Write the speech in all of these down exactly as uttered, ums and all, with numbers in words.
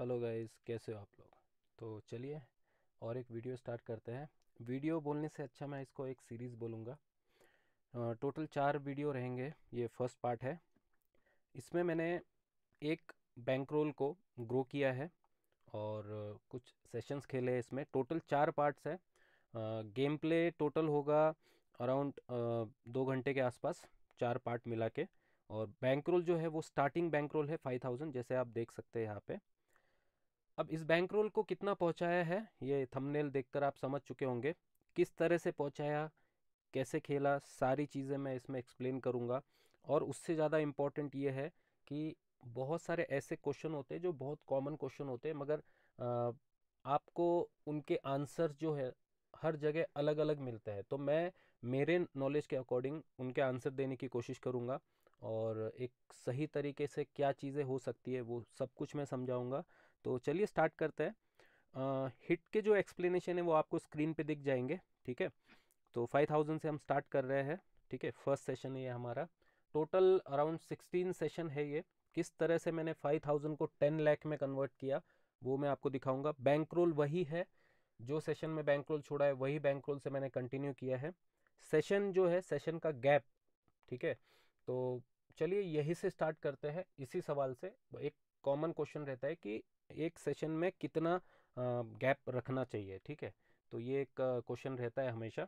Hello guys, कैसे हो आप लोग। तो चलिए और एक वीडियो स्टार्ट करते हैं। वीडियो बोलने से अच्छा मैं इसको एक सीरीज़ बोलूँगा। टोटल चार वीडियो रहेंगे। ये फर्स्ट पार्ट है, इसमें मैंने एक बैंकरोल को ग्रो किया है और कुछ सेशंस खेले हैं। इसमें टोटल चार पार्ट्स हैं। गेम प्ले टोटल होगा अराउंड दो घंटे के आसपास, चार पार्ट मिला के। और बैंकरोल जो है वो स्टार्टिंग बैंकरोल है फाइव थाउजेंड, जैसे आप देख सकते हैं यहाँ पे। अब इस बैंकरोल को कितना पहुँचाया है ये थंबनेल देखकर आप समझ चुके होंगे। किस तरह से पहुँचाया, कैसे खेला, सारी चीज़ें मैं इसमें एक्सप्लेन करूँगा। और उससे ज़्यादा इम्पॉर्टेंट ये है कि बहुत सारे ऐसे क्वेश्चन होते हैं जो बहुत कॉमन क्वेश्चन होते हैं, मगर आ, आपको उनके आंसर्स जो है हर जगह अलग अलग मिलते हैं। तो मैं मेरे नॉलेज के अकॉर्डिंग उनके आंसर देने की कोशिश करूँगा और एक सही तरीके से क्या चीज़ें हो सकती है वो सब कुछ मैं समझाऊँगा। तो चलिए स्टार्ट करते हैं। हिट के जो एक्सप्लेनेशन है वो आपको स्क्रीन पे दिख जाएंगे, ठीक है। तो फाइव थाउजेंड से हम स्टार्ट कर रहे हैं, ठीक है। फर्स्ट सेशन ये हमारा टोटल अराउंड सिक्सटीन सेशन है। ये किस तरह से मैंने फाइव थाउजेंड को टेन लाख में कन्वर्ट किया वो मैं आपको दिखाऊंगा। बैंकरोल वही है, जो सेशन में बैंकरोल छोड़ा है वही बैंकरोल से मैंने कंटिन्यू किया है। सेशन जो है सेशन का गैप, ठीक है। तो चलिए यही से स्टार्ट करते हैं, इसी सवाल से। एक कॉमन क्वेश्चन रहता है कि एक सेशन में कितना गैप रखना चाहिए, ठीक है। तो ये एक क्वेश्चन रहता है हमेशा।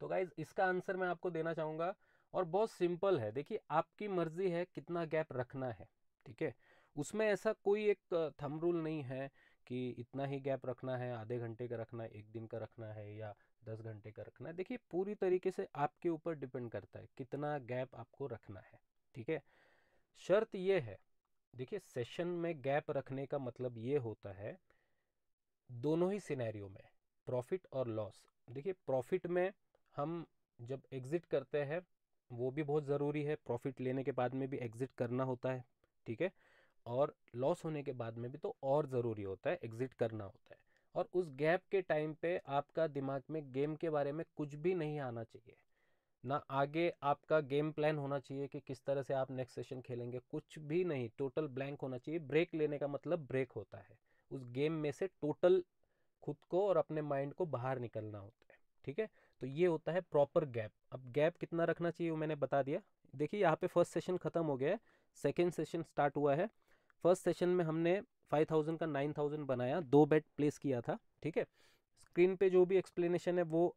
तो गाइज इसका आंसर मैं आपको देना चाहूँगा और बहुत सिंपल है। देखिए आपकी मर्जी है कितना गैप रखना है, ठीक है। उसमें ऐसा कोई एक थंब रूल नहीं है कि इतना ही गैप रखना है, आधे घंटे का रखना है, एक दिन का रखना है या दस घंटे का रखना है। देखिए पूरी तरीके से आपके ऊपर डिपेंड करता है कितना गैप आपको रखना है, ठीक है। शर्त यह है, देखिए सेशन में गैप रखने का मतलब ये होता है दोनों ही सिनेरियो में, प्रॉफिट और लॉस। देखिए प्रॉफिट में हम जब एग्जिट करते हैं वो भी बहुत ज़रूरी है, प्रॉफिट लेने के बाद में भी एग्ज़िट करना होता है, ठीक है। और लॉस होने के बाद में भी तो और ज़रूरी होता है, एग्ज़िट करना होता है। और उस गैप के टाइम पे आपका दिमाग में गेम के बारे में कुछ भी नहीं आना चाहिए, ना आगे आपका गेम प्लान होना चाहिए कि किस तरह से आप नेक्स्ट सेशन खेलेंगे, कुछ भी नहीं। टोटल ब्लैंक होना चाहिए। ब्रेक लेने का मतलब ब्रेक होता है, उस गेम में से टोटल खुद को और अपने माइंड को बाहर निकलना होता है, ठीक है। तो ये होता है प्रॉपर गैप। अब गैप कितना रखना चाहिए वो मैंने बता दिया। देखिए यहाँ पे फर्स्ट सेशन ख़त्म हो गया है, सेकेंड सेशन स्टार्ट हुआ है। फर्स्ट सेशन में हमने फाइव थाउजेंड का नाइन थाउजेंड बनाया, दो बेट प्लेस किया था, ठीक है। स्क्रीन पे जो भी एक्सप्लेनेशन है वो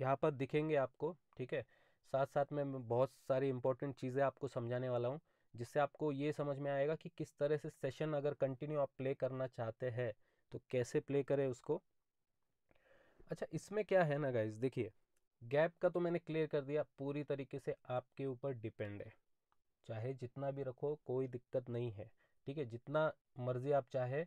यहाँ पर दिखेंगे आपको, ठीक है। साथ साथ में बहुत सारी इंपॉर्टेंट चीज़ें आपको समझाने वाला हूँ, जिससे आपको ये समझ में आएगा कि किस तरह से सेशन अगर कंटिन्यू आप प्ले करना चाहते हैं तो कैसे प्ले करें उसको। अच्छा इसमें क्या है ना गाइज, देखिए गैप का तो मैंने क्लियर कर दिया, पूरी तरीके से आपके ऊपर डिपेंड है। चाहे जितना भी रखो कोई दिक्कत नहीं है, ठीक है। जितना मर्जी आप चाहे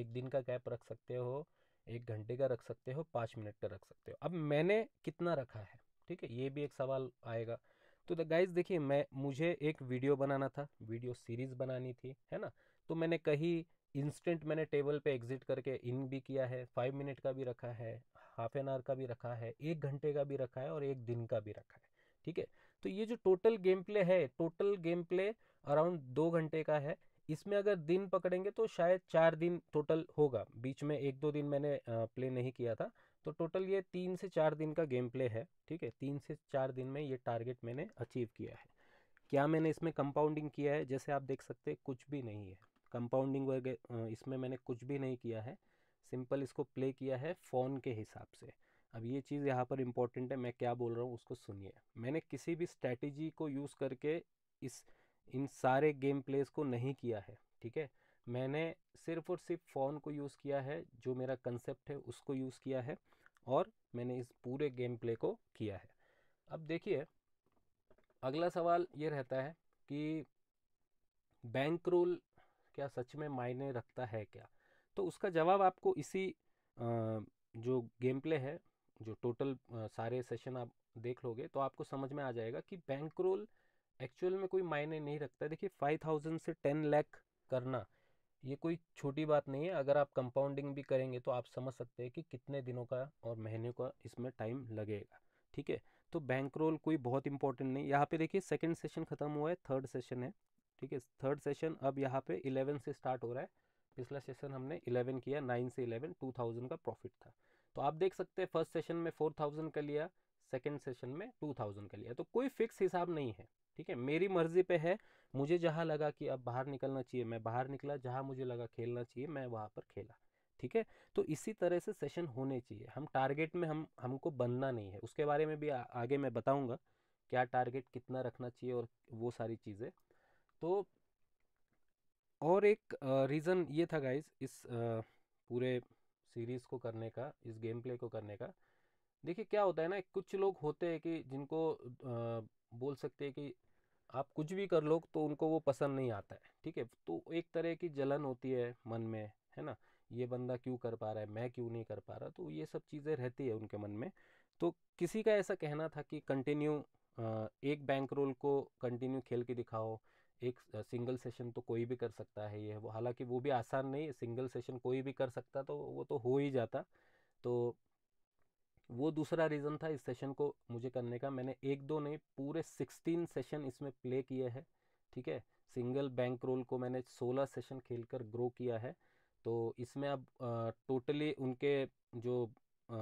एक दिन का गैप रख सकते हो, एक घंटे का रख सकते हो, पाँच मिनट का रख सकते हो। अब मैंने कितना रखा है, ठीक है, ये भी एक सवाल आएगा। तो गाइज देखिए मैं मुझे एक वीडियो बनाना था, वीडियो सीरीज़ बनानी थी, है ना। तो मैंने कहीं इंस्टेंट मैंने टेबल पे एग्जिट करके इन भी किया है, फाइव मिनट का भी रखा है, हाफ एन आवर का भी रखा है, एक घंटे का भी रखा है और एक दिन का भी रखा है, ठीक है। तो ये जो टोटल गेम प्ले है, टोटल गेम प्ले अराउंड दो घंटे का है। इसमें अगर दिन पकड़ेंगे तो शायद चार दिन टोटल होगा, बीच में एक दो दिन मैंने प्ले नहीं किया था। तो टोटल ये तीन से चार दिन का गेम प्ले है, ठीक है। तीन से चार दिन में ये टारगेट मैंने अचीव किया है। क्या मैंने इसमें कंपाउंडिंग किया है, जैसे आप देख सकते हैं कुछ भी नहीं है, कंपाउंडिंग वगैरह इसमें मैंने कुछ भी नहीं किया है। सिंपल इसको प्ले किया है फ़ोन के हिसाब से। अब ये चीज़ यहाँ पर इम्पोर्टेंट है, मैं क्या बोल रहा हूँ उसको सुनिए। मैंने किसी भी स्ट्रैटेजी को यूज़ करके इस इन सारे गेम प्लेस को नहीं किया है, ठीक है। मैंने सिर्फ और सिर्फ फ़ोन को यूज़ किया है, जो मेरा कंसेप्ट है उसको यूज़ किया है और मैंने इस पूरे गेम प्ले को किया है। अब देखिए अगला सवाल ये रहता है कि बैंक रोल क्या सच में मायने रखता है क्या। तो उसका जवाब आपको इसी जो गेम प्ले है, जो टोटल सारे सेशन आप देख लोगे तो आपको समझ में आ जाएगा कि बैंकरोल एक्चुअल में कोई मायने नहीं रखता। देखिए फाइव थाउजेंड से टेन लाख करना ये कोई छोटी बात नहीं है। अगर आप कंपाउंडिंग भी करेंगे तो आप समझ सकते हैं कि कितने दिनों का और महीने का इसमें टाइम लगेगा, ठीक है। तो बैंकरोल कोई बहुत इंपॉर्टेंट नहीं। यहाँ पर देखिए सेकेंड सेशन ख़त्म हुआ है, थर्ड सेशन है, ठीक है। थर्ड सेशन अब यहाँ पे इलेवन से स्टार्ट हो रहा है। पिछला सेशन हमने इलेवन किया, नाइन से इलेवन टू थाउजेंड का प्रॉफिट था। तो आप देख सकते हैं फर्स्ट सेशन में फोर थाउजेंड का लिया, सेकेंड सेशन में टू थाउजेंड का लिया। तो कोई फिक्स हिसाब नहीं है, ठीक है, मेरी मर्जी पे है। मुझे जहाँ लगा कि अब बाहर निकलना चाहिए मैं बाहर निकला, जहाँ मुझे लगा खेलना चाहिए मैं वहाँ पर खेला, ठीक है। तो इसी तरह से सेशन होने चाहिए। हम टारगेट में हम हमको बंधना नहीं है, उसके बारे में भी आ, आगे मैं बताऊँगा क्या टारगेट कितना रखना चाहिए और वो सारी चीज़ें। तो और एक रीज़न ये था गाइज इस आ, पूरे सीरीज़ को करने का, इस गेम प्ले को करने का। देखिए क्या होता है ना, कुछ लोग होते हैं कि जिनको आ, बोल सकते हैं कि आप कुछ भी कर लो तो उनको वो पसंद नहीं आता है, ठीक है। तो एक तरह की जलन होती है मन में, है ना, ये बंदा क्यों कर पा रहा है, मैं क्यों नहीं कर पा रहा। तो ये सब चीज़ें रहती है उनके मन में। तो किसी का ऐसा कहना था कि कंटिन्यू एक बैंक रोल को कंटिन्यू खेल के दिखाओ, एक सिंगल सेशन तो कोई भी कर सकता है। ये हालांकि वो भी आसान नहीं है, सिंगल सेशन कोई भी कर सकता तो वो तो हो ही जाता। तो वो दूसरा रीज़न था इस सेशन को मुझे करने का। मैंने एक दो नहीं पूरे सिक्सटीन सेशन इसमें प्ले किए हैं, ठीक है। सिंगल बैंक रोल को मैंने सोलह सेशन खेलकर ग्रो किया है। तो इसमें अब टोटली उनके जो आ,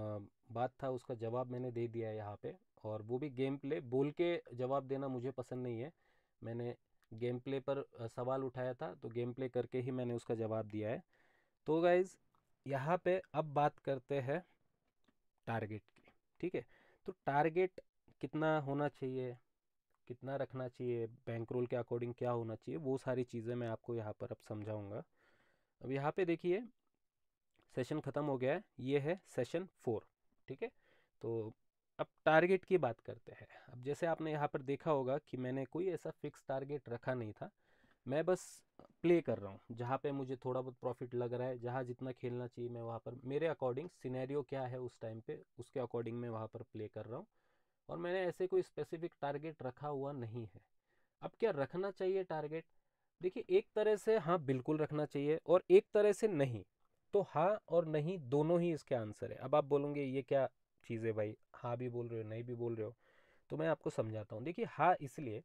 बात था उसका जवाब मैंने दे दिया है यहाँ पे। और वो भी गेम प्ले, बोल के जवाब देना मुझे पसंद नहीं है। मैंने गेम प्ले पर सवाल उठाया था तो गेम प्ले करके ही मैंने उसका जवाब दिया है। तो गाइज़ यहाँ पे अब बात करते हैं टारगेट की, ठीक है। तो टारगेट कितना होना चाहिए, कितना रखना चाहिए, बैंक रोल के अकॉर्डिंग क्या होना चाहिए, वो सारी चीज़ें मैं आपको यहाँ पर अब समझाऊँगा। अब यहाँ पे देखिए सेशन ख़त्म हो गया है, ये है सेशन फोर, ठीक है। तो अब टारगेट की बात करते हैं। अब जैसे आपने यहाँ पर देखा होगा कि मैंने कोई ऐसा फिक्स टारगेट रखा नहीं था, मैं बस प्ले कर रहा हूँ। जहाँ पे मुझे थोड़ा बहुत प्रॉफिट लग रहा है, जहाँ जितना खेलना चाहिए मैं वहाँ पर, मेरे अकॉर्डिंग सिनेरियो क्या है उस टाइम पर उसके अकॉर्डिंग मैं वहाँ पर प्ले कर रहा हूँ। और मैंने ऐसे कोई स्पेसिफिक टारगेट रखा हुआ नहीं है। अब क्या रखना चाहिए टारगेट? देखिए एक तरह से हाँ बिल्कुल रखना चाहिए और एक तरह से नहीं। तो हाँ और नहीं दोनों ही इसके आंसर है। अब आप बोलोगे ये क्या चीज़ है भाई, हाँ भी बोल रहे हो नहीं भी बोल रहे हो। तो मैं आपको समझाता हूँ। देखिए हाँ इसलिए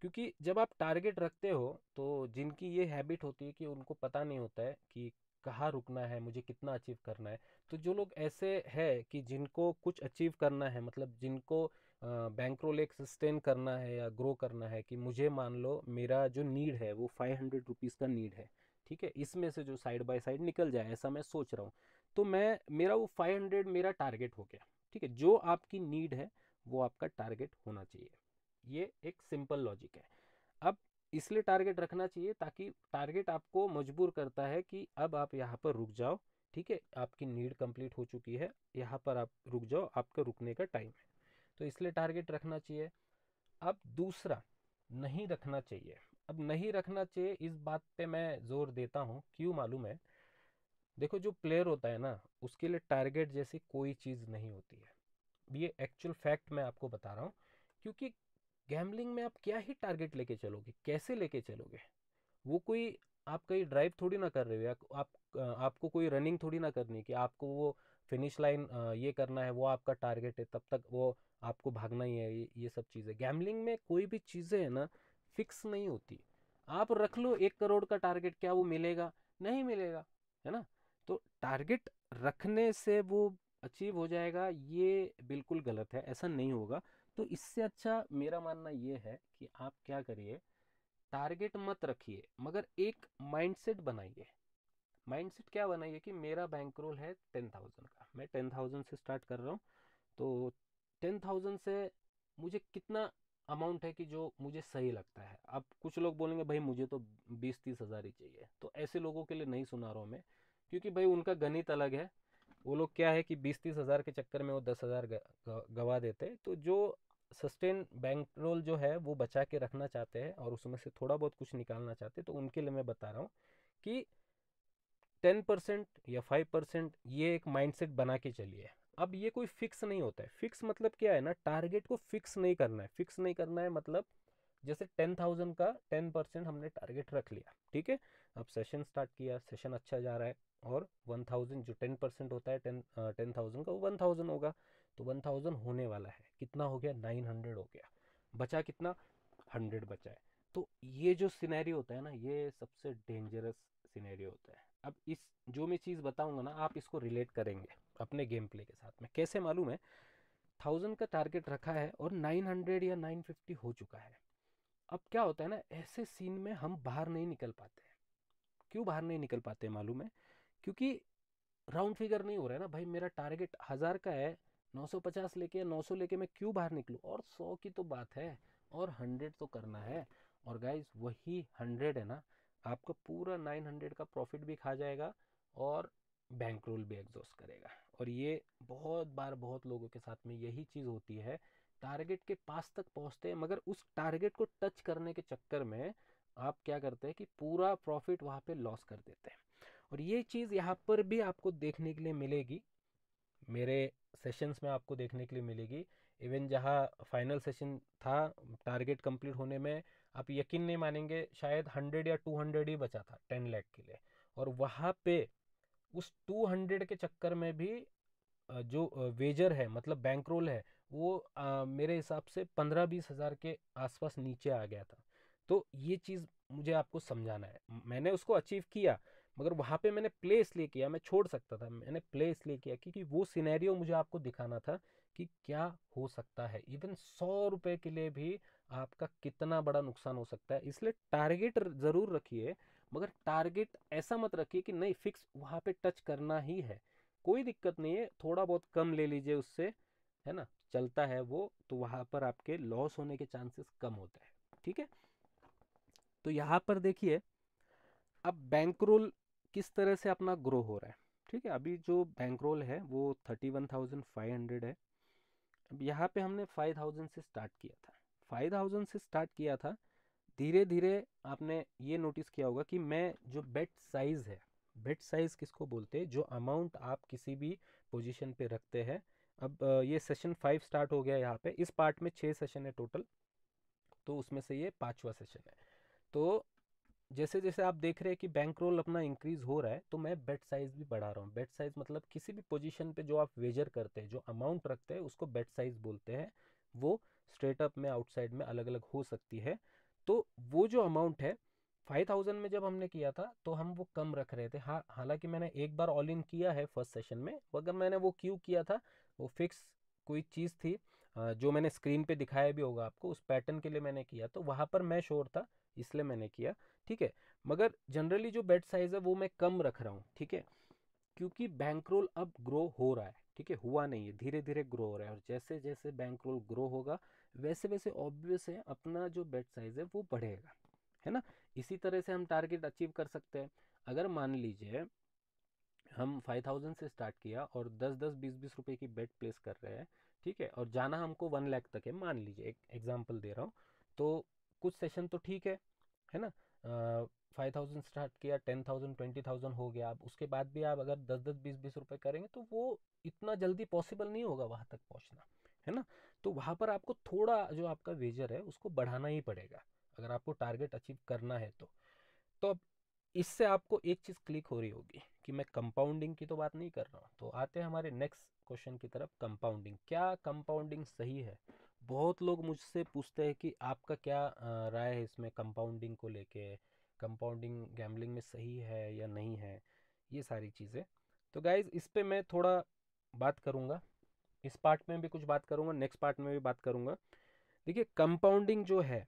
क्योंकि जब आप टारगेट रखते हो तो जिनकी ये हैबिट होती है कि उनको पता नहीं होता है कि कहाँ रुकना है, मुझे कितना अचीव करना है। तो जो लोग ऐसे है कि जिनको कुछ अचीव करना है, मतलब जिनको बैंक रोल एक सस्टेन करना है या ग्रो करना है, कि मुझे मान लो मेरा जो नीड है वो फाइव हंड्रेड रुपीज़ का नीड है, ठीक है, इसमें से जो साइड बाय साइड निकल जाए ऐसा मैं सोच रहा हूँ। तो मैं मेरा वो फाइव हंड्रेड मेरा टारगेट हो गया, ठीक है। जो आपकी नीड है वो आपका टारगेट होना चाहिए, ये एक सिंपल लॉजिक है। अब इसलिए टारगेट रखना चाहिए ताकि टारगेट आपको मजबूर करता है कि अब आप यहाँ पर रुक जाओ, ठीक है, आपकी नीड कंप्लीट हो चुकी है, यहाँ पर आप रुक जाओ, आपका रुकने का टाइम है। तो इसलिए टारगेट रखना चाहिए। अब दूसरा नहीं रखना चाहिए। अब नहीं रखना चाहिए इस बात पे मैं जोर देता हूँ, क्यों मालूम है? देखो जो प्लेयर होता है ना उसके लिए टारगेट जैसी कोई चीज़ नहीं होती है। ये एक्चुअल फैक्ट मैं आपको बता रहा हूँ, क्योंकि गैम्बलिंग में आप क्या ही टारगेट लेके चलोगे, कैसे लेके चलोगे? वो कोई आप कहीं ड्राइव थोड़ी ना कर रहे हो, आप आपको कोई रनिंग थोड़ी ना करनी कि आपको वो फिनिश लाइन ये करना है, वो आपका टारगेट है, तब तक वो आपको भागना ही है। ये सब चीज़ें गैम्बलिंग में कोई भी चीज़ें है ना फिक्स नहीं होती। आप रख लो एक करोड़ का टारगेट, क्या वो मिलेगा? नहीं मिलेगा, है ना। तो टारगेट रखने से वो अचीव हो जाएगा ये बिल्कुल गलत है, ऐसा नहीं होगा। तो इससे अच्छा मेरा मानना ये है कि आप क्या करिए, टारगेट मत रखिए मगर एक माइंडसेट बनाइए। माइंडसेट क्या बनाइए कि मेरा बैंक रोल है टेन थाउजेंड का, मैं टेन थाउजेंड से स्टार्ट कर रहा हूँ। तो टेन थाउजेंड से मुझे कितना अमाउंट है कि जो मुझे सही लगता है। अब कुछ लोग बोलेंगे भाई मुझे तो बीस तीस हज़ार ही चाहिए, तो ऐसे लोगों के लिए नहीं सुना रहा हूँ मैं, क्योंकि भाई उनका गणित अलग है। वो लोग क्या है कि बीस तीस हज़ार के चक्कर में वो दस हज़ार गवा देते हैं। तो जो सस्टेन बैंक रोल जो है वो बचा के रखना चाहते हैं और उसमें से थोड़ा बहुत कुछ निकालना चाहते हैं, तो उनके लिए मैं बता रहा हूँ कि टेन परसेंट या फाइव परसेंट ये एक माइंडसेट बना के चलिए। अब ये कोई फिक्स नहीं होता है। फिक्स मतलब क्या है ना, टारगेट को फिक्स नहीं करना है। फिक्स नहीं करना है मतलब जैसे टेन थाउजेंड का टेन परसेंट हमने टारगेट रख लिया, ठीक है। अब सेशन स्टार्ट किया, सेशन अच्छा जा रहा है और वन थाउजेंड जो टेन परसेंट होता है टेन टेन थाउजेंड का वो वन थाउजेंड होगा। तो वन थाउजेंड होने वाला है, कितना हो गया? नाइन हंड्रेड हो गया। बचा कितना? हंड्रेड बचा है। तो ये जो सिनेरियो होता है ना, ये सबसे डेंजरस सिनेरियो होता है। अब इस जो मैं चीज़ बताऊंगा ना आप इसको रिलेट करेंगे अपने गेम प्ले के साथ में। कैसे मालूम है, थाउजेंड का टारगेट रखा है और नाइन हंड्रेड या नाइन फिफ्टी हो चुका है। अब क्या होता है ना, ऐसे सीन में हम बाहर नहीं निकल पाते हैं। क्यों बाहर नहीं निकल पाते हैं मालूम है, क्योंकि राउंड फिगर नहीं हो रहा है ना भाई। मेरा टारगेट हज़ार का है, नौ सौ पचास लेके नौ सौ लेके मैं क्यों बाहर निकलूँ, और सौ की तो बात है और हंड्रेड तो करना है। और गाइज वही हंड्रेड है ना आपका पूरा नौ सौ का प्रॉफिट भी खा जाएगा और बैंक रोल भी एग्जॉस्ट करेगा। और ये बहुत बार बहुत लोगों के साथ में यही चीज़ होती है, टारगेट के पास तक पहुँचते हैं मगर उस टारगेट को टच करने के चक्कर में आप क्या करते हैं कि पूरा प्रॉफिट वहाँ पे लॉस कर देते हैं। और ये चीज़ यहाँ पर भी आपको देखने के लिए मिलेगी, मेरे सेशंस में आपको देखने के लिए मिलेगी। इवन जहाँ फाइनल सेशन था टारगेट कंप्लीट होने में, आप यकीन नहीं मानेंगे शायद हंड्रेड या टू हंड्रेड ही बचा था टेन लाख के लिए, और वहाँ पे उस टू हंड्रेड के चक्कर में भी जो वेजर है मतलब बैंक रोल है वो आ, मेरे हिसाब से पंद्रह बीस हज़ार के आसपास नीचे आ गया था। तो ये चीज़ मुझे आपको समझाना है। मैंने उसको अचीव किया मगर वहाँ पे मैंने प्ले इसलिए किया, मैं छोड़ सकता था, मैंने प्ले इसलिए किया क्योंकि वो सिनेरियो मुझे आपको दिखाना था कि क्या हो सकता है। इवन सौ रुपये के लिए भी आपका कितना बड़ा नुकसान हो सकता है। इसलिए टारगेट ज़रूर रखिए मगर टारगेट ऐसा मत रखिए कि नहीं फिक्स वहाँ पर टच करना ही है। कोई दिक्कत नहीं है, थोड़ा बहुत कम ले लीजिए उससे, है ना, चलता है वो, तो वहाँ पर आपके लॉस होने के चांसेस कम होते हैं। ठीक है, तो यहाँ पर देखिए अब बैंकरोल किस तरह से अपना ग्रो हो रहा है। ठीक है, अभी जो बैंकरोल है वो thirty one thousand five hundred है। अब यहाँ पे हमने फाइव थाउजेंड से स्टार्ट किया था, फाइव थाउजेंड से स्टार्ट किया था। धीरे धीरे आपने ये नोटिस किया होगा कि मैं जो बेट साइज़ है, बेट साइज़ किसको बोलते हैं, जो अमाउंट आप किसी भी पोजिशन पे रखते हैं। अब ये सेशन फाइव स्टार्ट हो गया यहाँ पर, इस पार्ट में छः सेशन है टोटल, तो उसमें से ये पाँचवा सेशन है। तो जैसे जैसे आप देख रहे हैं कि बैंक रोल अपना इंक्रीज़ हो रहा है, तो मैं बेट साइज़ भी बढ़ा रहा हूँ। बेट साइज़ मतलब किसी भी पोजीशन पे जो आप वेजर करते हैं, जो अमाउंट रखते हैं, उसको बेट साइज़ बोलते हैं। वो स्ट्रेट अप में, आउटसाइड में अलग अलग हो सकती है। तो वो जो अमाउंट है फाइव थाउजेंड में जब हमने किया था तो हम वो कम रख रहे थे। हाँ, हालाँकि मैंने एक बार ऑल इन किया है फर्स्ट सेशन में, मगर मैंने वो क्यों किया था, वो फिक्स कोई चीज़ थी जो मैंने स्क्रीन पर दिखाया भी होगा आपको, उस पैटर्न के लिए मैंने किया, तो वहाँ पर मैं श्योर था इसलिए मैंने किया। ठीक है, मगर जनरली जो बेट साइज़ है वो मैं कम रख रहा हूँ। ठीक है, क्योंकि बैंकरोल अब ग्रो हो रहा है। ठीक है, हुआ नहीं है, धीरे धीरे ग्रो हो रहा है। और जैसे जैसे बैंकरोल ग्रो होगा वैसे वैसे ऑब्वियस है अपना जो बेट साइज़ है वो बढ़ेगा, है ना। इसी तरह से हम टारगेट अचीव कर सकते हैं। अगर मान लीजिए हम फाइव थाउजेंड से स्टार्ट किया और दस दस बीस बीस रुपये की बेट प्लेस कर रहे हैं, ठीक है, और जाना हमको वन लाख तक है, मान लीजिए एक एग्जाम्पल दे रहा हूँ। तो कुछ सेशन तो ठीक है, है ना, फाइव थाउजेंड स्टार्ट किया, टेन थाउजेंड ट्वेंटी थाउजेंड हो गया। अब उसके बाद भी आप अगर दस दस बीस बीस रुपये करेंगे तो वो इतना जल्दी पॉसिबल नहीं होगा वहाँ तक पहुँचना, है ना। तो वहाँ पर आपको थोड़ा जो आपका वेजर है उसको बढ़ाना ही पड़ेगा अगर आपको टारगेट अचीव करना है तो। तो अब इससे आपको एक चीज़ क्लिक हो रही होगी कि मैं कंपाउंडिंग की तो बात नहीं कर रहा हूँ। तो आते हैं हमारे नेक्स्ट क्वेश्चन की तरफ, कंपाउंडिंग। क्या कंपाउंडिंग सही है? बहुत लोग मुझसे पूछते हैं कि आपका क्या राय है इसमें, कंपाउंडिंग को लेके, कंपाउंडिंग गैम्बलिंग में सही है या नहीं है, ये सारी चीज़ें। तो गाइज़ इस पे मैं थोड़ा बात करूँगा, इस पार्ट में भी कुछ बात करूँगा, नेक्स्ट पार्ट में भी बात करूँगा। देखिए कंपाउंडिंग जो है,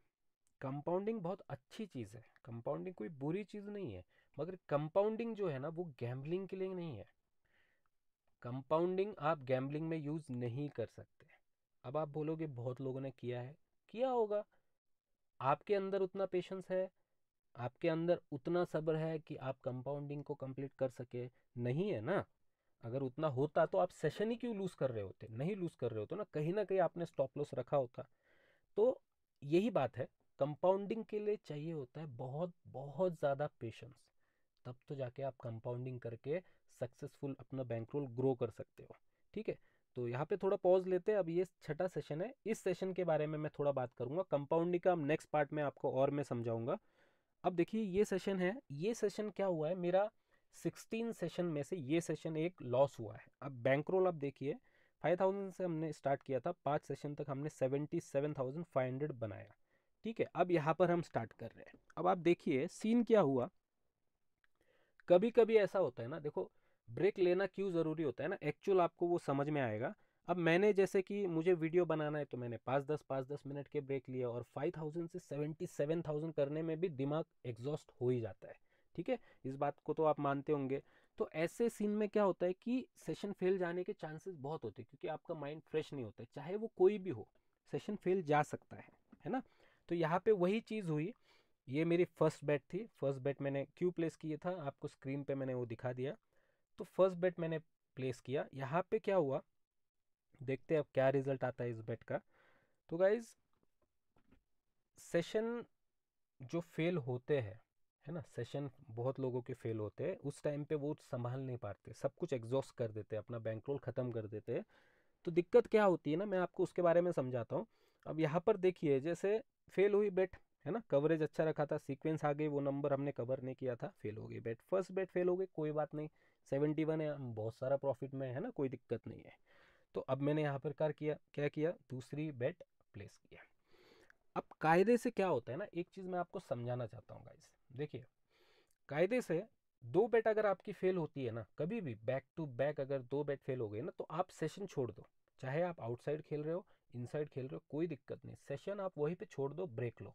कंपाउंडिंग बहुत अच्छी चीज़ है, कंपाउंडिंग कोई बुरी चीज़ नहीं है, मगर कंपाउंडिंग जो है ना वो गैम्बलिंग के लिए नहीं है। कंपाउंडिंग आप गैम्बलिंग में यूज़ नहीं कर सकते। अब आप बोलोगे बहुत लोगों ने किया है, किया होगा। आपके अंदर उतना पेशेंस है, आपके अंदर उतना सब्र है कि आप कंपाउंडिंग को कंप्लीट कर सके, नहीं है ना। अगर उतना होता तो आप सेशन ही क्यों लूज़ कर रहे होते, नहीं लूज़ कर रहे होते ना, कहीं ना कहीं आपने स्टॉप लॉस रखा होता। तो यही बात है, कंपाउंडिंग के लिए चाहिए होता है बहुत बहुत ज़्यादा पेशेंस, तब तो जाके आप कंपाउंडिंग करके सक्सेसफुल अपना बैंकरोल ग्रो कर सकते हो। ठीक है, तो यहाँ पे थोड़ा पॉज लेते हैं। अब ये छठा सेशन है, इस सेशन के बारे में मैं थोड़ा बात करूँगा, कंपाउंडिंग का हम नेक्स्ट पार्ट में आपको और मैं समझाऊँगा। अब देखिए ये सेशन है, ये सेशन क्या हुआ है, मेरा सिक्सटीन सेशन में से ये सेशन एक लॉस हुआ है। अब बैंकरोल आप देखिए फाइव थाउजेंड से हमने स्टार्ट किया था, पाँच सेशन तक हमने seventy seven thousand five hundred बनाया। ठीक है, अब यहाँ पर हम स्टार्ट कर रहे हैं। अब आप देखिए सीन क्या हुआ, कभी कभी ऐसा होता है ना, देखो ब्रेक लेना क्यों ज़रूरी होता है ना, एक्चुअल आपको वो समझ में आएगा। अब मैंने जैसे कि मुझे वीडियो बनाना है तो मैंने पाँच दस पाँच दस मिनट के ब्रेक लिए, और फाइव थाउजेंड से सेवेंटी सेवन थाउजेंड करने में भी दिमाग एग्जॉस्ट हो ही जाता है। ठीक है, इस बात को तो आप मानते होंगे। तो ऐसे सीन में क्या होता है कि सेशन फेल जाने के चांसेस बहुत होते हैं, क्योंकि आपका माइंड फ्रेश नहीं होता है, चाहे वो कोई भी हो, सेशन फेल जा सकता है, है ना। तो यहाँ पे वही चीज़ हुई। ये मेरी फर्स्ट बैट थी, फर्स्ट बैट मैंने क्यों प्लेस किया था आपको स्क्रीन पे मैंने वो दिखा दिया। तो फर्स्ट बैट मैंने प्लेस किया, यहाँ पे क्या हुआ देखते हैं अब क्या रिजल्ट आता है इस बैट का। तो गाइज सेशन जो फेल होते हैं, है ना, सेशन बहुत लोगों के फेल होते हैं, उस टाइम पे वो संभाल नहीं पाते, सब कुछ एग्जॉस्ट कर देते हैं, अपना बैंकरोल ख़त्म कर देते हैं। तो दिक्कत क्या होती है ना, मैं आपको उसके बारे में समझाता हूँ। अब यहाँ पर देखिए, जैसे फेल हुई बेट, है ना, कवरेज अच्छा रखा था, सीक्वेंस आ गई, वो नंबर हमने कवर नहीं किया था, फेल हो गई बेट, फर्स्ट बेट फेल हो गई, कोई बात नहीं, सेवेंटी वन है, हम बहुत सारा प्रॉफिट में है ना, कोई दिक्कत नहीं है। तो अब मैंने यहाँ पर कार किया क्या किया, दूसरी बेट प्लेस किया। अब कायदे से क्या होता है ना, एक चीज़ मैं आपको समझाना चाहता हूँ गाइस। देखिए कायदे से दो बेट अगर आपकी फेल होती है ना, कभी भी बैक टू बैक अगर दो बेट फेल हो गई ना, तो आप सेशन छोड़ दो, चाहे आप आउटसाइड खेल रहे हो इनसाइड खेल रहे हो, कोई दिक्कत नहीं, सेशन आप वहीं पे छोड़ दो, ब्रेक लो,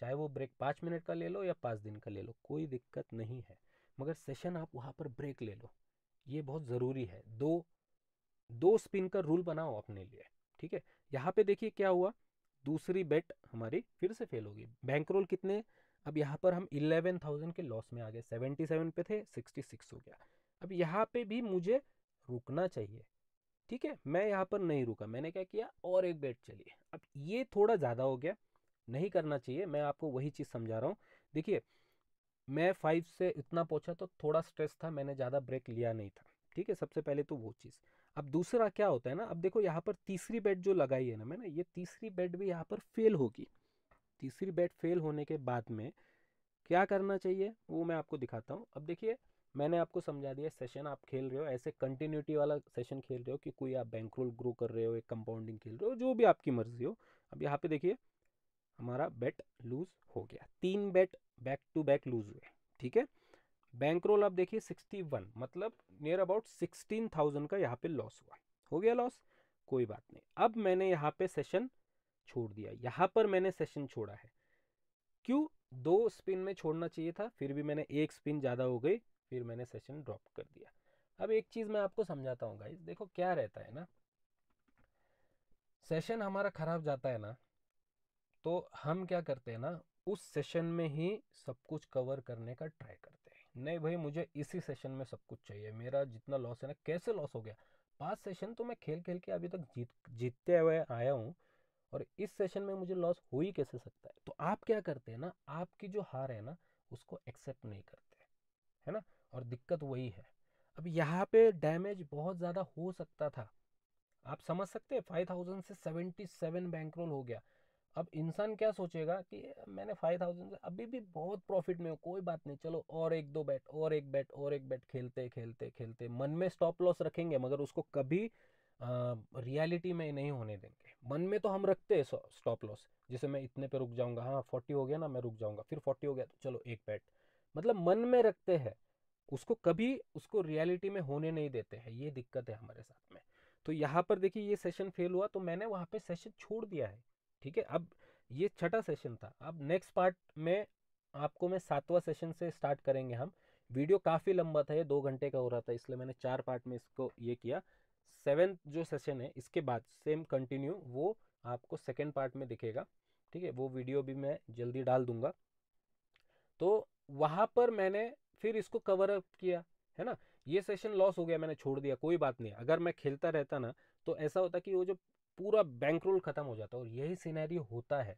चाहे वो ब्रेक पाँच मिनट का ले लो या पाँच दिन का ले लो, कोई दिक्कत नहीं है, मगर सेशन आप वहाँ पर ब्रेक ले लो, ये बहुत ज़रूरी है। दो दो स्पिन का रूल बनाओ अपने लिए, ठीक है। यहाँ पे देखिए क्या हुआ, दूसरी बेट हमारी फिर से फेल होगी, बैंक रोल कितने, अब यहाँ पर हम इलेवन थाउजेंड के लॉस में आ गए, सेवेंटी सेवन पे थे, सिक्सटी सिक्स हो गया। अब यहाँ पे भी मुझे रुकना चाहिए, ठीक है, मैं यहाँ पर नहीं रुका, मैंने क्या किया और एक बेट चली। अब ये थोड़ा ज़्यादा हो गया, नहीं करना चाहिए, मैं आपको वही चीज़ समझा रहा हूँ। देखिए मैं फाइव से इतना पहुँचा तो थोड़ा स्ट्रेस था, मैंने ज़्यादा ब्रेक लिया नहीं था, ठीक है, सबसे पहले तो वो चीज़। अब दूसरा क्या होता है ना, अब देखो यहाँ पर तीसरी बेट जो लगाई है ना मैंने, ये तीसरी बेट भी यहाँ पर फेल होगी। तीसरी बेट फेल होने के बाद में क्या करना चाहिए वो मैं आपको दिखाता हूँ। अब देखिए मैंने आपको समझा दिया, सेशन आप खेल रहे हो, ऐसे कंटिन्यूटी वाला सेशन खेल रहे हो कि कोई आप बैंकरोल ग्रो कर रहे हो, एक कंपाउंडिंग खेल रहे हो, जो भी आपकी मर्जी हो। अब यहाँ पे देखिए हमारा बेट लूज हो गया, तीन bet back to back lose हुए, ठीक है। बैंकरोल आप देखिए सिक्सटी वन, मतलब नियर अबाउट सिक्सटीन थाउजेंड का यहाँ पे लॉस हुआ, हो गया लॉस, कोई बात नहीं। अब मैंने यहाँ पे सेशन छोड़ दिया, यहाँ पर मैंने सेशन छोड़ा है, क्यों, दो स्पिन में छोड़ना चाहिए था, फिर भी मैंने एक स्पिन ज़्यादा हो गई, फिर मैंने सेशन ड्रॉप कर दिया। अब एक चीज़ मैं आपको समझाता हूँ गाइस, देखो क्या रहता है ना, सेशन हमारा ख़राब जाता है ना, तो हम क्या करते हैं ना, उस सेशन में ही सब कुछ कवर करने का ट्राई करते हैं, नहीं भाई मुझे इसी सेशन में सब कुछ चाहिए, मेरा जितना लॉस है ना, कैसे लॉस हो गया, पांच सेशन तो मैं खेल खेल के अभी तक जीत जीतते हुए आया हूँ, और इस सेशन में मुझे लॉस हो ही कैसे सकता है। तो आप क्या करते हैं ना, आपकी जो हार है ना उसको एक्सेप्ट नहीं करते, है ना, और दिक्कत वही है। अब यहाँ पे डैमेज बहुत ज़्यादा हो सकता था, आप समझ सकते हैं, फाइव थाउजेंड से सेवेंटी सेवन बैंकरोल हो गया। अब इंसान क्या सोचेगा कि मैंने फाइव थाउजेंड से अभी भी बहुत प्रॉफिट में हो, कोई बात नहीं, चलो और एक दो बैट और एक बैट और एक बैट खेलते खेलते खेलते, मन में स्टॉप लॉस रखेंगे मगर उसको कभी आ, रियलिटी में नहीं होने देंगे। मन में तो हम रखते हैं स्टॉप लॉस, जैसे मैं इतने पे रुक जाऊंगा, हाँ फोर्टी हो गया ना मैं रुक जाऊँगा, फिर फोर्टी हो गया तो चलो एक बैट, मतलब मन में रखते हैं, उसको कभी उसको रियलिटी में होने नहीं देते हैं, ये दिक्कत है हमारे साथ में। तो यहाँ पर देखिए ये सेशन फेल हुआ तो मैंने वहाँ पर सेशन छोड़ दिया है, ठीक है। अब ये छठा सेशन था, अब नेक्स्ट पार्ट में आपको मैं सातवां सेशन से स्टार्ट करेंगे हम। वीडियो काफ़ी लंबा था, ये दो घंटे का हो रहा था, इसलिए मैंने चार पार्ट में इसको ये किया। सेवेंथ जो सेशन है इसके बाद सेम कंटिन्यू, वो आपको सेकेंड पार्ट में दिखेगा, ठीक है, वो वीडियो भी मैं जल्दी डाल दूंगा। तो वहाँ पर मैंने फिर इसको कवर अप किया, है ना, ये सेशन लॉस हो गया मैंने छोड़ दिया, कोई बात नहीं। अगर मैं खेलता रहता ना तो ऐसा होता कि वो जो पूरा बैंकरोल ख़त्म हो जाता है, और यही सिनेरियो होता है,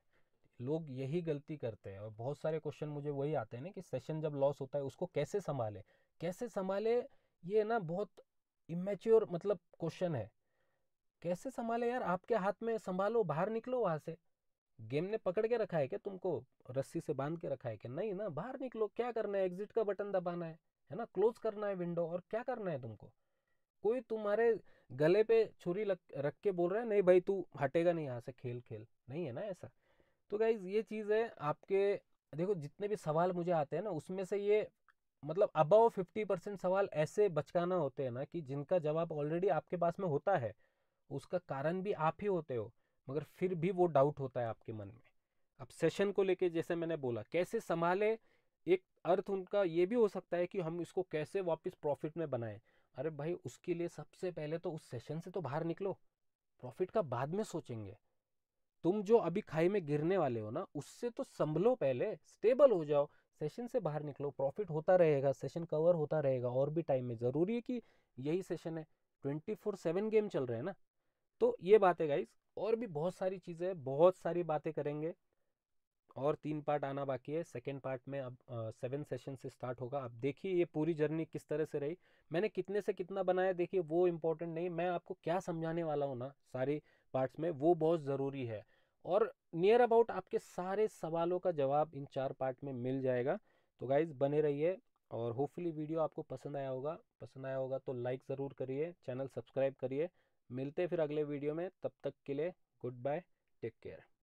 लोग यही गलती करते हैं। और बहुत सारे क्वेश्चन मुझे वही आते हैं ना कि सेशन जब लॉस होता है उसको कैसे संभाले कैसे संभाले ये ना बहुत इमेच्योर मतलब क्वेश्चन है, कैसे संभाले यार, आपके हाथ में संभालो, बाहर निकलो, वहाँ से गेम ने पकड़ के रखा है क्या तुमको, रस्सी से बांध के रखा है क्या, नहीं ना, बाहर निकलो, क्या करना है, एग्जिट का बटन दबाना है, है ना, क्लोज करना है विंडो, और क्या करना है तुमको, कोई तुम्हारे गले पे छुरी लग रख के बोल रहा है नहीं भाई तू हटेगा नहीं यहाँ से, खेल खेल नहीं है ना ऐसा। तो गाइज ये चीज़ है आपके, देखो जितने भी सवाल मुझे आते हैं ना उसमें से ये मतलब अबव फिफ्टी परसेंट सवाल ऐसे बचकाना होते हैं ना कि जिनका जवाब ऑलरेडी आपके पास में होता है, उसका कारण भी आप ही होते हो, मगर फिर भी वो डाउट होता है आपके मन में। अब सेशन को लेके जैसे मैंने बोला कैसे संभाले, एक अर्थ उनका ये भी हो सकता है कि हम इसको कैसे वापस प्रॉफिट में बनाएं। अरे भाई, उसके लिए सबसे पहले तो उस सेशन से तो बाहर निकलो, प्रॉफिट का बाद में सोचेंगे। तुम जो अभी खाई में गिरने वाले हो ना, उससे तो संभलो, पहले स्टेबल हो जाओ, सेशन से बाहर निकलो, प्रॉफिट होता रहेगा, सेशन कवर होता रहेगा और भी टाइम में। ज़रूरी है कि यही सेशन है, ट्वेंटी फोर सेवन गेम चल रहे हैं ना। तो ये बात है गाइस, और भी बहुत सारी चीज़ें, बहुत सारी बातें करेंगे और तीन पार्ट आना बाकी है। सेकेंड पार्ट में अब सेवन सेशन से स्टार्ट होगा। अब देखिए ये पूरी जर्नी किस तरह से रही, मैंने कितने से कितना बनाया, देखिए वो इम्पोर्टेंट नहीं, मैं आपको क्या समझाने वाला हूँ ना सारे पार्ट्स में, वो बहुत ज़रूरी है। और नियर अबाउट आपके सारे सवालों का जवाब इन चार पार्ट में मिल जाएगा। तो गाइज़ बने रहिए और होपफुली वीडियो आपको पसंद आया होगा। पसंद आया होगा तो लाइक ज़रूर करिए, चैनल सब्सक्राइब करिए। मिलते हैं फिर अगले वीडियो में, तब तक के लिए गुड बाय, टेक केयर।